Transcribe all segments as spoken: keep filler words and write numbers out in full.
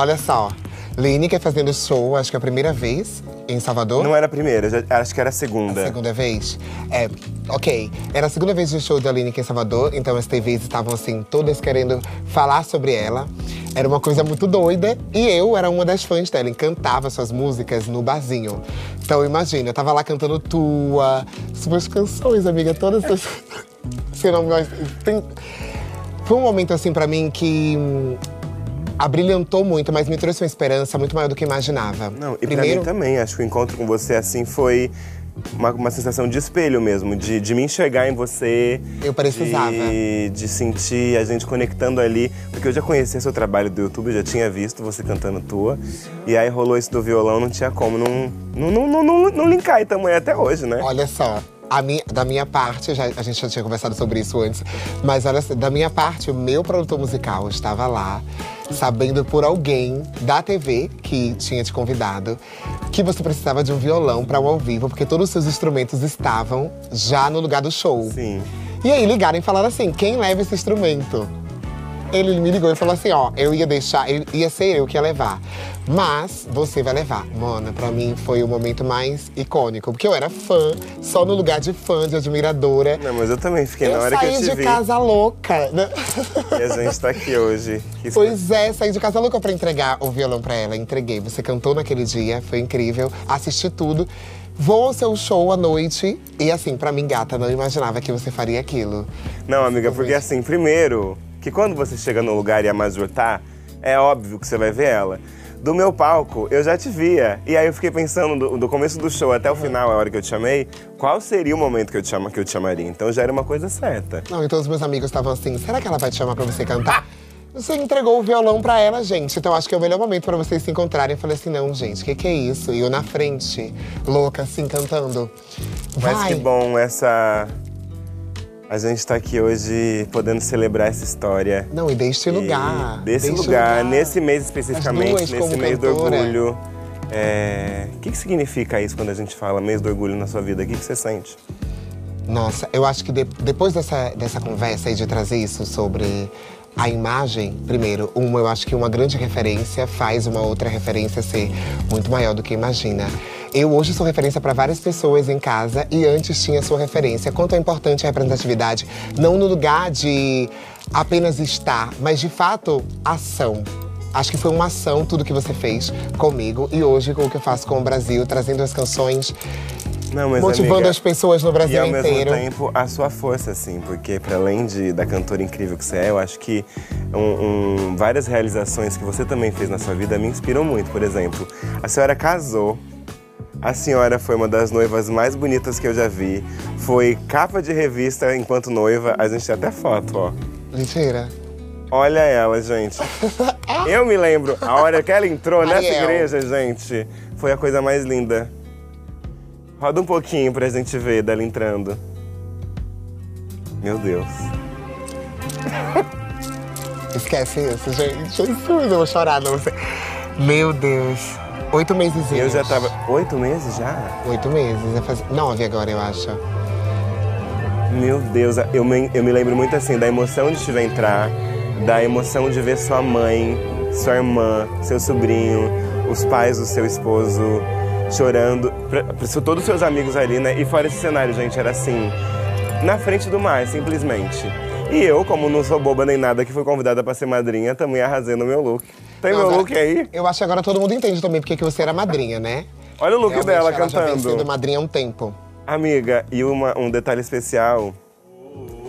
Olha só, Liniker fazendo show, acho que é a primeira vez em Salvador. Não era a primeira, já, acho que era a segunda. A segunda vez? É, ok. Era a segunda vez de show da Liniker em Salvador, então as T Vs estavam assim, todas querendo falar sobre ela. Era uma coisa muito doida e eu era uma das fãs dela, encantava suas músicas no barzinho. Então imagina, eu tava lá cantando tua, suas canções, amiga, todas essas. Você não gosta. Tem... Foi um momento assim pra mim que abrilhantou muito, mas me trouxe uma esperança muito maior do que imaginava. Não, e primeiro... pra mim também, acho que o encontro com você assim foi uma, uma sensação de espelho mesmo, de, de me enxergar em você. Eu precisava. De, de sentir a gente conectando ali, porque eu já conhecia seu trabalho do YouTube, já tinha visto você cantando tua. E aí rolou isso do violão, não tinha como não, não, não, não, não, não linkar, e tamo aí até hoje, né? Olha só. A minha, da minha parte, já, a gente já tinha conversado sobre isso antes, mas olha, da minha parte, o meu produtor musical estava lá, sabendo por alguém da T V que tinha te convidado, que você precisava de um violão para o ao vivo, porque todos os seus instrumentos estavam já no lugar do show. Sim. E aí ligaram e falaram assim, quem leva esse instrumento? Ele me ligou e falou assim, ó, eu ia deixar, ia ser eu que ia levar. Mas você vai levar. Mona, pra mim foi o momento mais icônico. Porque eu era fã, só no lugar de fã, de admiradora. Não, mas eu também fiquei eu na hora que eu te vi. Eu saí de casa louca. E a gente tá aqui hoje. Que pois é, saí de casa louca pra entregar o violão pra ela. Entreguei, você cantou naquele dia, foi incrível. Assisti tudo. Vou ao seu show à noite. E assim, pra mim, gata, não imaginava que você faria aquilo. Não, amiga, porque assim, primeiro… que quando você chega no lugar e a Majur tá, é óbvio que você vai ver ela. Do meu palco, eu já te via. E aí eu fiquei pensando, do, do começo do show até o final, a hora que eu te chamei, qual seria o momento que eu te, chama, que eu te chamaria. Então já era uma coisa certa. Não, então os meus amigos estavam assim, será que ela vai te chamar pra você cantar? Você entregou o violão pra ela, gente. Então acho que é o melhor momento pra vocês se encontrarem. Eu falei assim, não, gente, o que, que é isso? E eu na frente, louca, assim, cantando. Vai. Mas que bom essa… A gente tá aqui hoje podendo celebrar essa história. Não, e deste lugar. E desse lugar, lugar, nesse mês especificamente, duas, nesse mês cantora. do orgulho. É... O que, que significa isso quando a gente fala mês do orgulho na sua vida? O que, que você sente? Nossa, eu acho que de, depois dessa, dessa conversa e de trazer isso sobre a imagem, primeiro, uma, eu acho que uma grande referência faz uma outra referência ser muito maior do que imagina. Eu hoje sou referência para várias pessoas em casa e antes tinha sua referência. Quanto é importante a representatividade, não no lugar de apenas estar, mas de fato, ação. Acho que foi uma ação tudo que você fez comigo e hoje com o que eu faço com o Brasil, trazendo as canções, não, mas, motivando amiga, as pessoas no Brasil inteiro. E ao inteiro. mesmo tempo, a sua força, assim, porque para além de, da cantora incrível que você é, eu acho que um, um, várias realizações que você também fez na sua vida me inspiram muito. Por exemplo, a senhora casou. A senhora foi uma das noivas mais bonitas que eu já vi. Foi capa de revista enquanto noiva. A gente tem até foto, ó. Mentira. Olha ela, gente. Eu me lembro, a hora que ela entrou nessa Ariel. igreja, gente, foi a coisa mais linda. Roda um pouquinho pra gente ver dela entrando. Meu Deus. Esquece isso, gente. Jesus, eu vou chorar, não sei. Meu Deus. Oito meses. Eu já tava. Oito meses já? Oito meses. Faz... Nove agora, eu acho. Meu Deus, eu me, eu me lembro muito assim da emoção de te ver entrar, da emoção de ver sua mãe, sua irmã, seu sobrinho, os pais do seu esposo chorando. Pra, pra, todos os seus amigos ali, né? E fora esse cenário, gente, era assim, na frente do mar, simplesmente. E eu, como não sou boba nem nada, que fui convidada pra ser madrinha, também arrasei no meu look. Tem não, meu agora, look aí? Eu acho que agora todo mundo entende também porque que você era madrinha, né? Olha o look Realmente, dela ela cantando. Ela já vem sendo madrinha há um tempo. Amiga, e uma, um detalhe especial,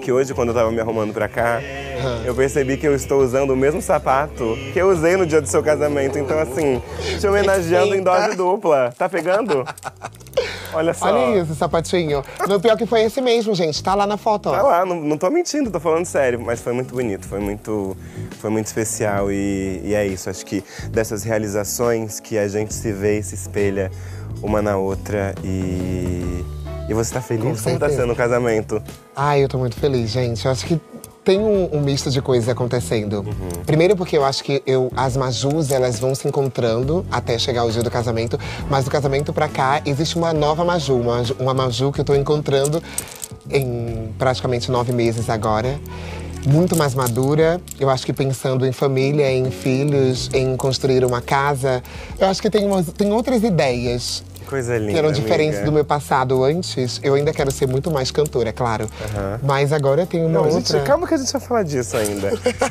que hoje quando eu tava me arrumando pra cá, uhum. eu percebi que eu estou usando o mesmo sapato que eu usei no dia do seu casamento. Então assim, te homenageando em dose dupla. Tá pegando? Olha só. Olha isso, sapatinho. No pior que foi esse mesmo, gente. Tá lá na foto, ó. Tá lá, não, não tô mentindo, tô falando sério. Mas foi muito bonito, foi muito, foi muito especial. E, e é isso, acho que dessas realizações que a gente se vê e se espelha uma na outra. E, e você tá feliz? Como tá sendo o casamento? Ai, eu tô muito feliz, gente. Eu acho que tem um, um misto de coisas acontecendo. Uhum. Primeiro porque eu acho que eu, as Majus, elas vão se encontrando até chegar o dia do casamento. Mas do casamento pra cá, existe uma nova Maju. Uma, uma Maju que eu tô encontrando em praticamente nove meses agora. muito mais madura. Eu acho que pensando em família, em filhos, em construir uma casa, eu acho que tem, umas, tem outras ideias. Coisa linda, que eram diferentes, amiga, do meu passado antes. Eu ainda quero ser muito mais cantora, claro. Uhum. Mas agora eu tenho uma Não, outra... Gente, calma que a gente vai falar disso ainda.